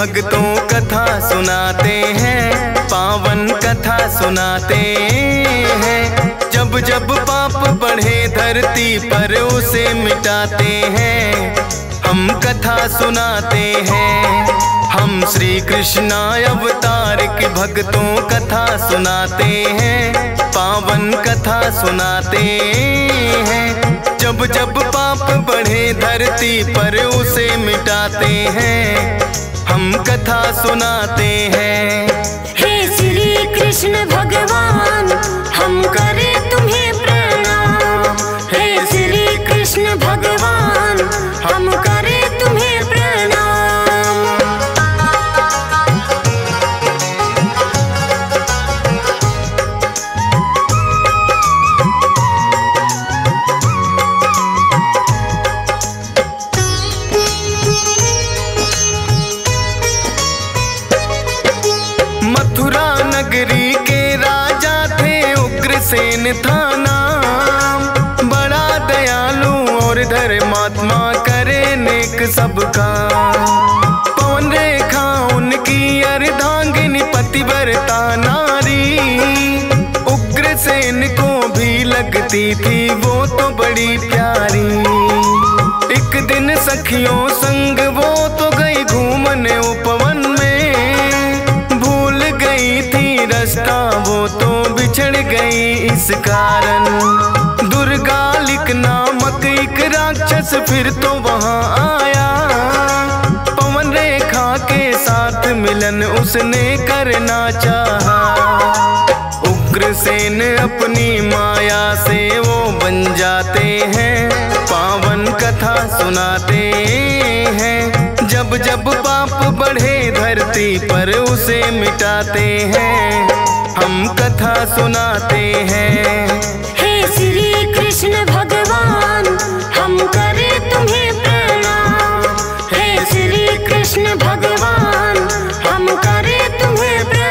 भक्तों कथा सुनाते हैं, पावन कथा सुनाते हैं। जब जब पाप बढ़े धरती पर उसे मिटाते हैं, हम कथा सुनाते हैं। हम श्री कृष्ण अवतार के भक्तों कथा सुनाते हैं, पावन कथा सुनाते हैं। जब जब पाप बढ़े धरती पर उसे मिटाते हैं, हम कथा सुनाते हैं। हे श्री कृष्ण भगवान हम करें तुम्हें प्रणाम। हे श्री कृष्ण भगवान हम करें तुम्हें सबका पवन रेखा उनकी अर्धांगिनी पतिव्रता नारी। उग्रसेन को भी लगती थी वो तो बड़ी प्यारी। एक दिन सखियों संग वो तो गई घूमने उपवन में, भूल गई थी रास्ता वो तो बिछड़ गई इस कारण। दुर्गालिक नामक एक राक्षस फिर तो वहाँ आया, पवन रेखा के साथ मिलन उसने करना चाहा। उग्रसेन अपनी माया से वो बन जाते हैं, पावन कथा सुनाते हैं। जब जब पाप बढ़े धरती पर उसे मिटाते हैं, हम कथा सुनाते हैं। हे श्री कृष्ण भगवान हम करें तुम्हें प्रणाम। हे श्री कृष्ण भगवान हम करें तुम्हें प्रणाम।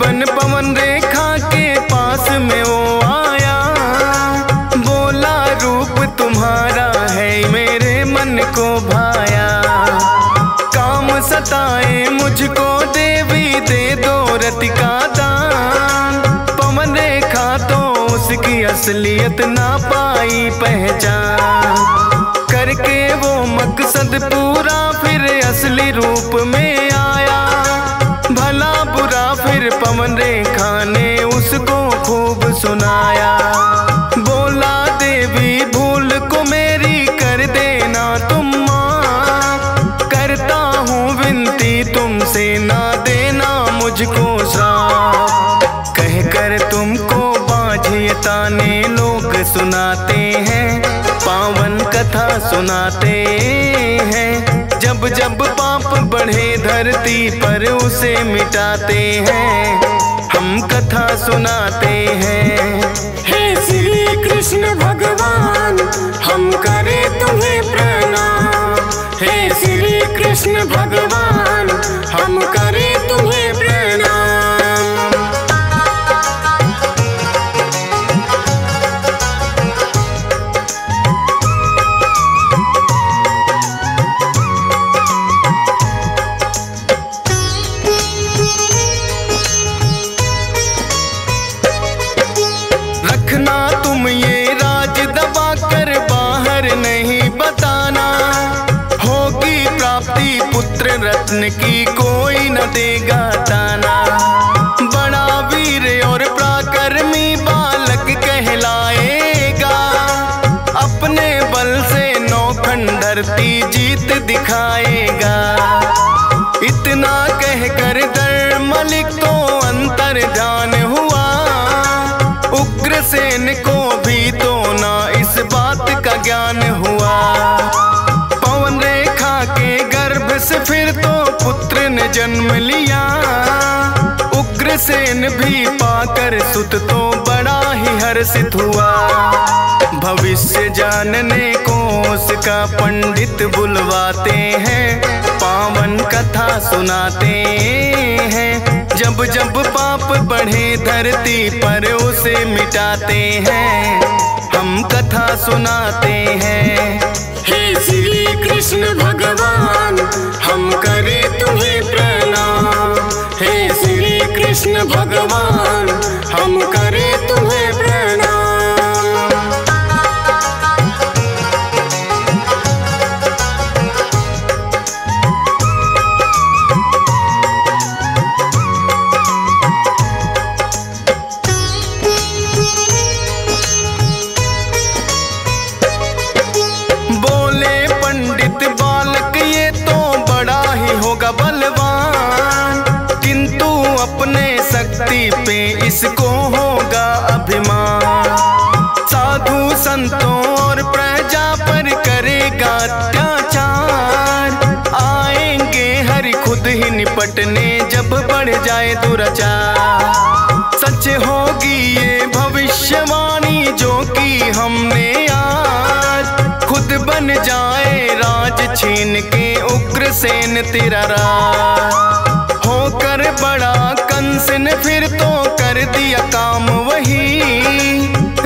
बन पवन रेखा के पास में वो आया, बोला रूप तुम्हारा है मेरे मन को भाया। काम सताए मुझको देवी दे दो रति का दान, पवन रेखा तो उसकी असलियत ना पाई पहचान। करके वो मकसद पूरा फिर असली रूप में आया, भला बुरा फिर पवन रेखा ने उसको खूब सुनाया। बोला देवी भूल को मेरी कर देना तुम माँ, करता हूँ विनती तुमसे ना देना मुझको श्राप। कह कर तुमको बाँझे ताने लोग सुनाते हैं, पावन कथा सुनाते हैं। जब जब पाप बढ़े धरती पर उसे मिटाते हैं, हम कथा सुनाते हैं। हे श्री कृष्ण भगवान हम करें तुम्हें प्रणाम। हे श्री कृष्ण भगवान हम करें तुम्हें प्रणाम। रत्न की कोई न देगा ताना, बड़ा वीर और प्राकर्मी बालक कहलाएगा। अपने बल से नौखंड धरती जीत दिखाएगा। इतना कहकर दर मलिक तो अंतर ध्यान हुआ, उग्रसेन को भी तो ना इस बात का ज्ञान हुआ। पवन रेखा के गर्भ से फिर तो पुत्र ने जन्म लिया, उग्रसेन हुसैन भी पाकर सुत तो बड़ा ही हर्षित हुआ। भविष्य जानने को उसका पंडित बुलवाते हैं, पावन कथा सुनाते हैं। जब जब पाप बढ़े धरती पर उसे मिटाते हैं, हम कथा सुनाते हैं। हे श्री कृष्ण भगवान हम करें तुम्हें प्रणाम। हे श्री कृष्ण भगवान हम करें तुम्हें पे इसको होगा अभिमान। साधु संतों और प्रजा पर करेगा अत्याचार। आएंगे हरि खुद ही निपटने जब बढ़ जाए दुराचार। सच होगी ये भविष्यवाणी जो कि हमने आज, खुद बन जाए राज छीन के उग्रसेन तेरा राज। होकर बड़ा कंस ने फिर तो कर दिया काम वही,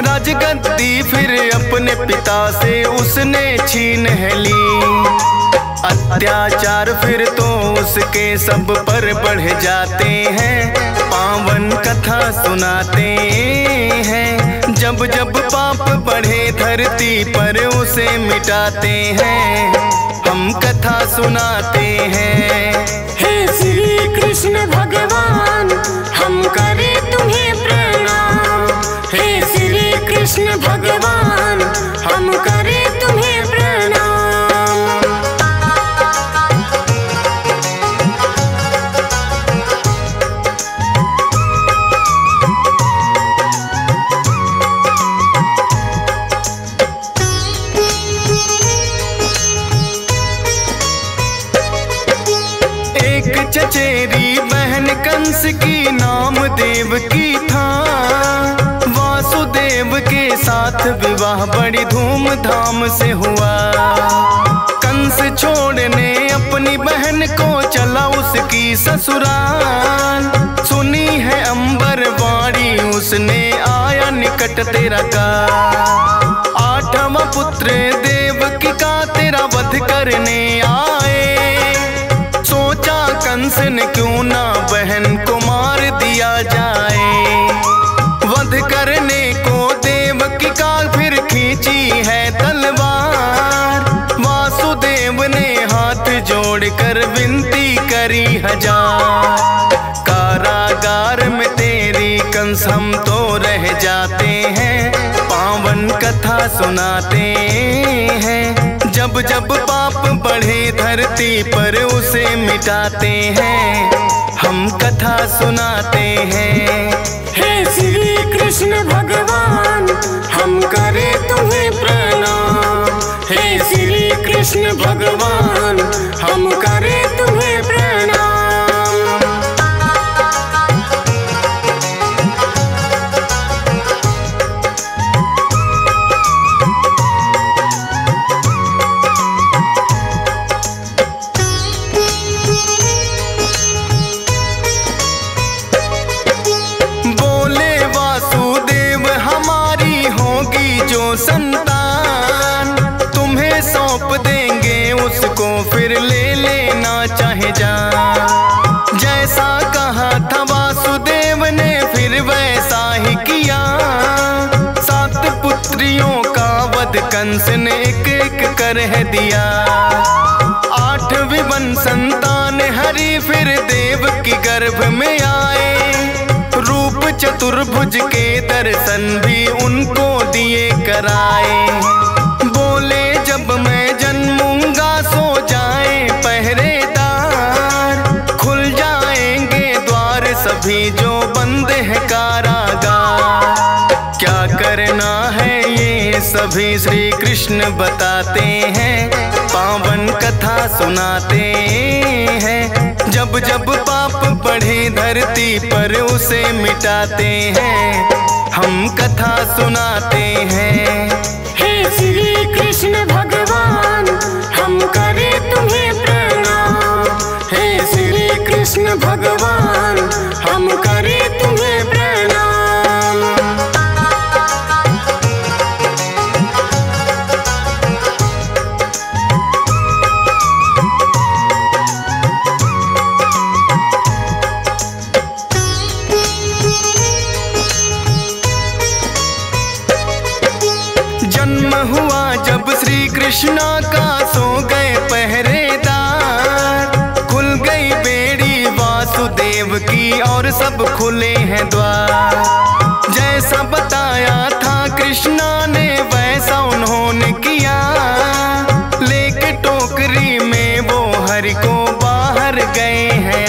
राजगद्दी फिर अपने पिता से उसने छीन है ली। अत्याचार फिर तो उसके सब पर बढ़ जाते हैं, पावन कथा सुनाते हैं। जब जब पाप बढ़े धरती पर उसे मिटाते हैं, हम कथा सुनाते हैं। श्री कृष्ण भगवान हम करें तुम्हें प्रणाम। हे श्री कृष्ण भगवान हम करें तुम्हें प्रणाम। चचेरी बहन कंस की नाम देव की था, वासुदेव के साथ विवाह बड़ी धूमधाम से हुआ। कंस छोड़ने अपनी बहन को चला उसकी ससुराल। सुनी है अंबर वाणी उसने आया निकट तेरा का। आठवां पुत्र देवकी का तेरा वध करने आए। सोचा कंस ने क्यों ना बहन को मार दिया जाए। वध करने को देवकी का फिर खींची है तलवार। वासुदेव ने हाथ जोड़कर विनती करी हजार। कारागार में तेरी कंस हम तो रह जाते हैं, पावन कथा सुनाते हैं। जब जब पाप बढ़े धरती पर उसे मिटाते हैं, हम कथा सुनाते हैं। हे श्री कृष्ण भगवान हम करें तुम्हें प्रणाम। हे श्री कृष्ण भगवान हम करें तुम्हें प्रणाम। जैसा कहा था वासुदेव ने फिर वैसा ही किया। सात पुत्रियों का वध कंस ने एक एक कर है दिया। आठवीं वन संतान हरि फिर देव की गर्भ में आए। रूप चतुर्भुज के दर्शन भी उनको दिए कराए। बोले जब मैं जन्मूंगा सो जाए पहरेदार। खुल जाएंगे द्वार सभी जो बंद है कारागार। क्या करना है ये सभी श्री कृष्ण बताते हैं, पावन कथा सुनाते हैं। जब जब पाप बढ़े धरती पर उसे मिटाते हैं, हम कथा सुनाते हैं। हे श्री कृष्ण भगवान हम करें तुम्हें प्रणाम। हे श्री कृष्ण भगवान हम करें तुम्हें प्रणाम। जन्म हुआ जब श्री कृष्णा का सो गए पहरेदार, खुल गई बेड़ी वासुदेव की और सब खुले हैं द्वार। जैसा बताया था कृष्णा ने वैसा उन्होंने किया, लेके टोकरी में वो हरि को बाहर गए हैं।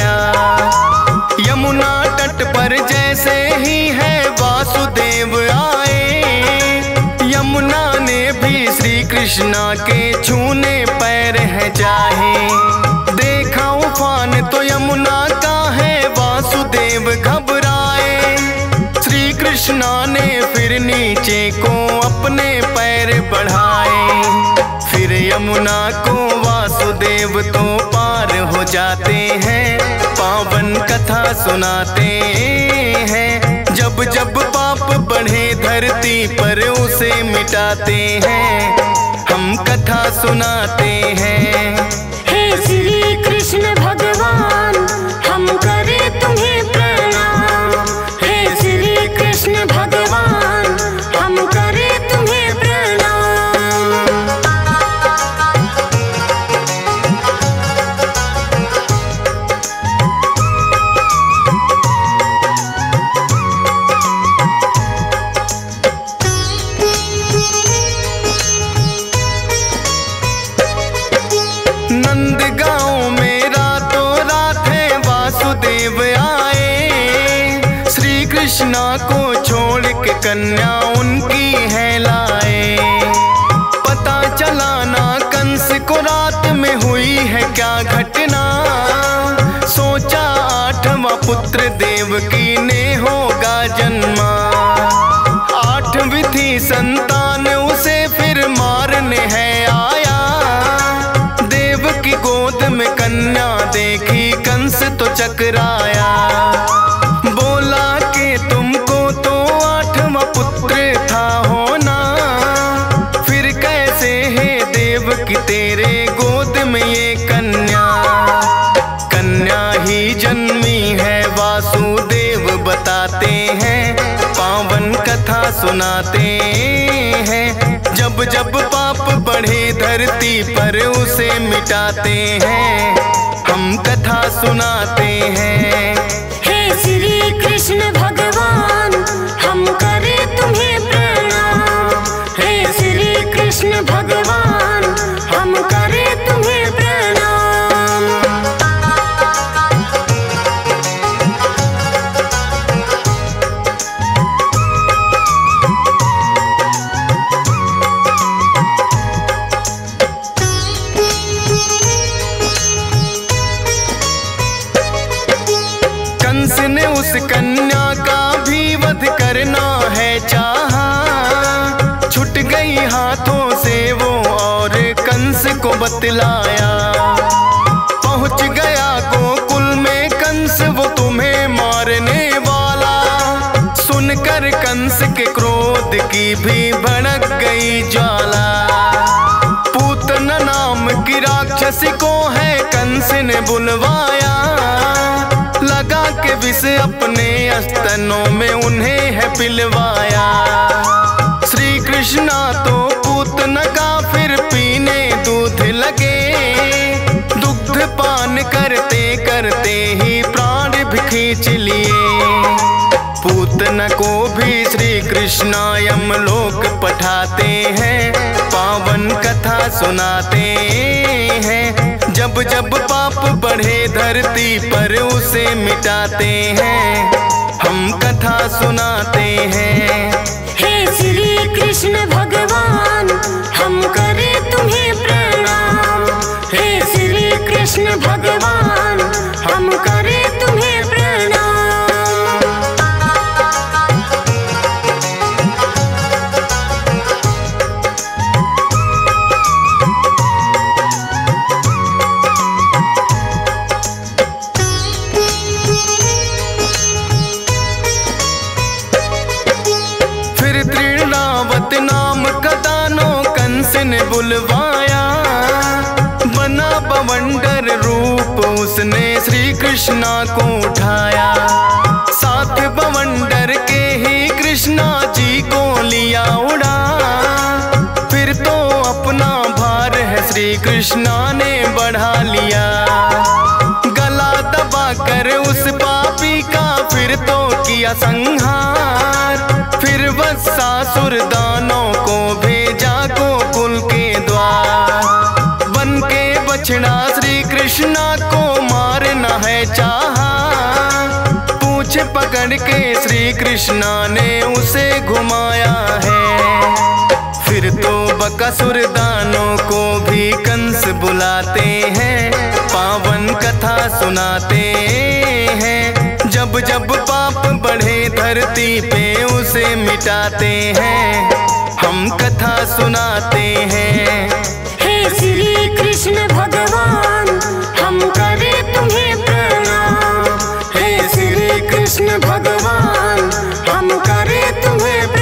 यमुना तट पर जैसे ही है वासुदेव आए, यमुना ने भी श्री कृष्णा के छूने पैर है जाए। देखा उफान तो यमुना का है, वासुदेव घबराए। श्री कृष्णा ने फिर नीचे को अपने पैर बढ़ाए, फिर यमुना को वासुदेव तो पार हो जाते हैं। पावन कथा सुनाते हैं, जब जब पाप बढ़े धरती पर उसे मिटाते हैं, हम कथा सुनाते हैं। हे श्री कृष्ण भगवान हम करें तुम्हें प्रणाम। हे श्री कृष्ण भगवान हम करें तुम्हें प्रणाम। कृष्णा को छोड़ के कन्या उनकी है लाए, पता चला ना कंस को रात में हुई है क्या घटना। सोचा आठवां पुत्र देवकी ने होगा जन्मा, आठवीं थी संतान उसे फिर मारने है आया। देवकी गोद में कन्या देखी कंस तो चकराया, तुमको तो आठवां पुत्र था होना, फिर कैसे है देवकी तेरे गोद में ये कन्या। कन्या ही जन्मी है वासुदेव बताते हैं, पावन कथा सुनाते हैं। जब जब पाप बढ़े धरती पर उसे मिटाते हैं, हम कथा सुनाते हैं। हे श्री कृष्ण भगवान हम करें तुम्हें प्रणाम। हे श्री कृष्ण भगवान हम करें तुम्हें प्रणाम। कंस ने उस कन्या का भी वध करना है चाहा, छूट गई हाथों से वो और कंस को बतलाया। पहुंच गया गोकुल में कंस वो तुम्हें मारने वाला, सुनकर कंस के क्रोध की भी भड़क गई ज्वाला। पूतना नाम की राक्षसी को है कंस ने बुलवाया, लगा के विष अपने अस्तनों में उन्हें है पिलवाया। श्री कृष्णा तो पूतना का फिर पीने दूध लगे, दुग्ध पान करते करते ही प्राण भी खींच लिए। पूतना को भी श्री कृष्णा यमलोक पठाते हैं, पावन कथा सुनाते हैं। जब जब पाप बढ़े धरती पर उसे मिटाते हैं, हम कथा सुनाते हैं। हे श्री कृष्ण भगवान हम करें तुम्हें प्रणाम। हे श्री कृष्ण भगवान हम करें तुम्हें प्रणाम। वंडर रूप उसने श्री कृष्णा को उठाया, साथ बवंडर के ही कृष्णा जी को लिया उड़ा। फिर तो अपना भार है श्री कृष्णा ने बढ़ा लिया, गला दबा कर उस पापी का फिर तो किया संहार। फिर बस सासुर दानों को भेजा गोकुल के द्वार, वन के बछड़ा श्री कृष्णा को मारना है चाहा। पूंछ पकड़ के श्री कृष्णा ने उसे घुमाया है, फिर तो बकासुर दानों को भी कंस बुलाते हैं, पावन कथा सुनाते हैं। जब जब पाप बढ़े धरती पे उसे मिटाते हैं, हम कथा सुनाते हैं। हे श्री कृष्ण भगवान हम करें तुम्हें प्रणाम, हे श्री कृष्ण भगवान हम करें तुम्हें प्रणाम।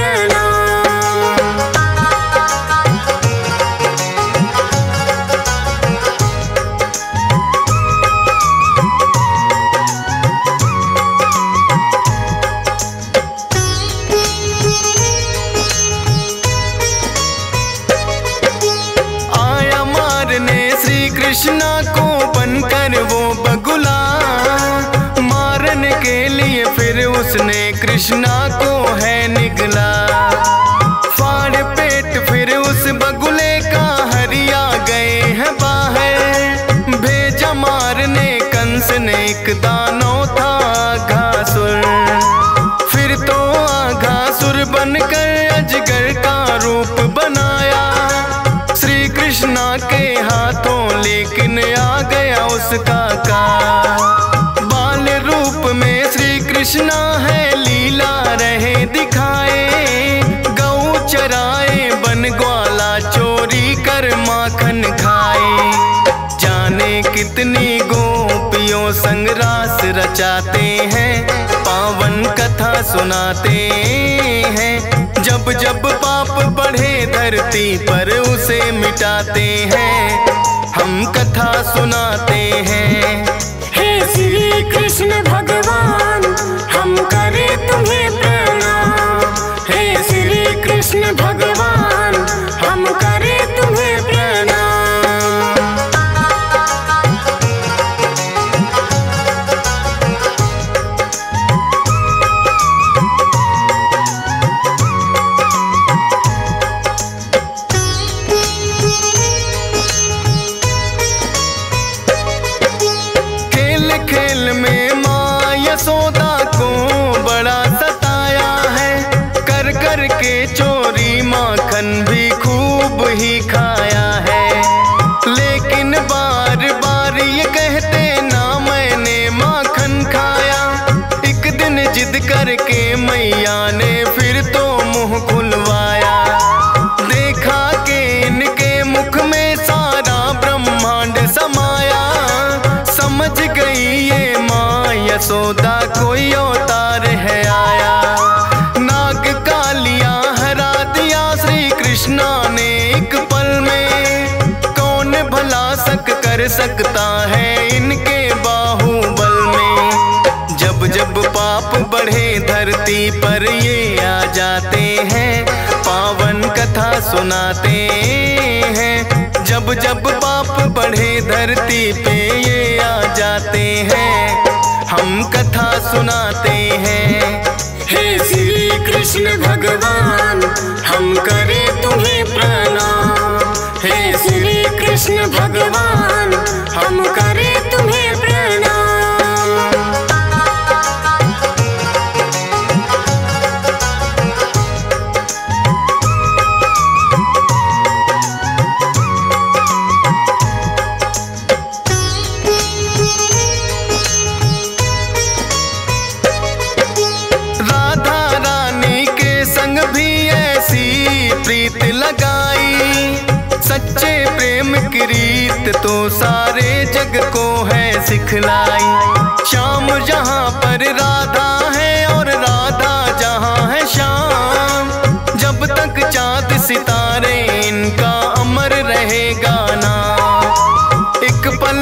कृष्णा को बनकर वो बगुला, मारने के लिए फिर उसने कृष्णा को है निगला। फाड़ पेट फिर उस बगुले का हरिया गए हैं बाहर, भेजा मारने कंस ने एक दानव था आघासुर। फिर तो आघासुर बनकर अजगर का रूप बनाया श्री कृष्णा के हाथों, लेकिन आ गया उसका काल। बाल रूप में श्री कृष्णा है लीला रहे दिखाए, गऊ चराए बन ग्वाला चोरी कर माखन खाए। जाने कितनी गोपियों संग रास रचाते हैं, पावन कथा सुनाते हैं। जब जब पाप बढ़े धरती पर उसे मिटाते हैं, हम कथा सुनाते हैं। हे श्री कृष्ण भगवान हम करें तुम्हें प्रणाम, हे श्री कृष्ण भगवान हम करें तुम्हें प्रणाम। चोरी माखन भी खूब ही खाया है, लेकिन बार बार ये कहते ना मैंने माखन खाया। एक दिन जिद करके मैया ने फिर तो मुंह खुलवाया, देखा कि इनके मुख में सारा ब्रह्मांड समाया। समझ गई ये माँ यशोदा कोई अवतार है आया, नाग का लिया हरा दिया श्री कृष्णा ने एक पल में। कौन भला शक कर सकता है इनके बाहुबल में। जब जब पाप बढ़े धरती पर ये आ जाते हैं, पावन कथा सुनाते हैं। जब जब पाप बढ़े धरती पे ये आ जाते हैं, हम कथा सुनाते हैं। हे श्री कृष्ण भगवान हम करें तुम्हें प्रणाम, हे श्री कृष्ण भगवान हम करें तुम्हें प्रणाम। सच्चे प्रेम की रीत तो सारे जग को है सिखलाई। श्याम जहाँ पर राधा है और राधा जहाँ है श्याम। जब तक चाँद सितारे इनका अमर रहेगा नाम। एक पल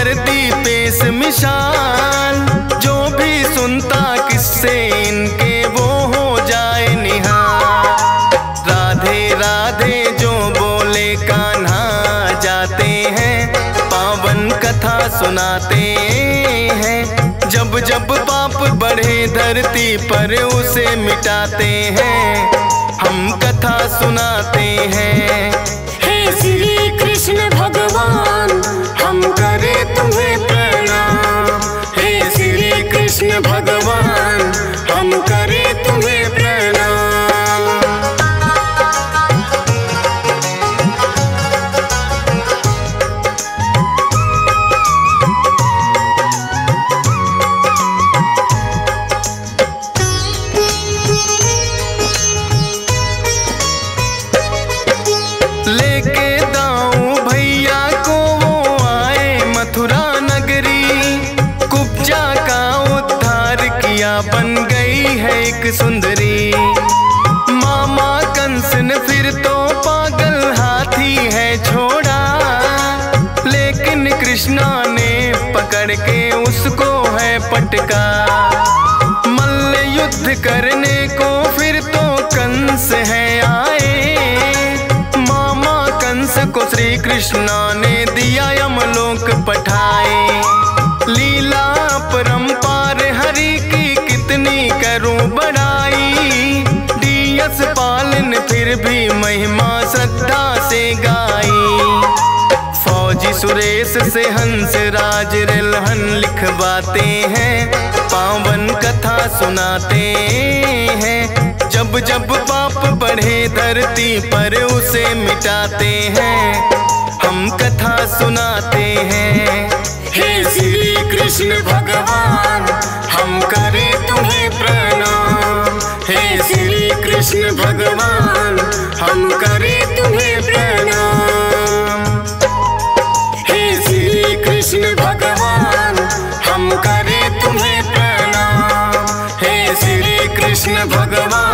करती पेश मिशाल, जो भी सुनता किससे इनके वो हो जाए निहाल। राधे राधे जो बोले कान्हा जाते हैं, पावन कथा सुनाते हैं। जब जब पाप बढ़े धरती पर उसे मिटाते हैं, हम कथा सुनाते हैं। हे श्री कृष्ण भगवान हम करे तुम्हें प्रणाम। हे श्री कृष्ण भगवान हम करे तुम्हें सुंदरी। मामा कंस ने फिर तो पागल हाथी है छोड़ा, लेकिन कृष्णा ने पकड़ के उसको है पटका। मल्ल युद्ध करने को फिर तो कंस है आए, मामा कंस को श्री कृष्णा ने दिया यमलोक पठाए। लीला परंपार हरि की कितनी करूं बड़ाई, डीएस पाल ने फिर भी महिमा श्रद्धा से गाई। फौजी सुरेश से हंस राज लहन लिखवाते हैं, पावन कथा सुनाते हैं। जब जब पाप बढ़े धरती पर उसे मिटाते हैं, हम कथा सुनाते हैं। हे श्री कृष्ण भगवान हम करे तुम्हें प्रणाम। हे श्री कृष्ण भगवान हम करे तुम्हें प्रणाम। हे श्री कृष्ण भगवान हम करे तुम्हें प्रणाम। हे श्री कृष्ण भगवान।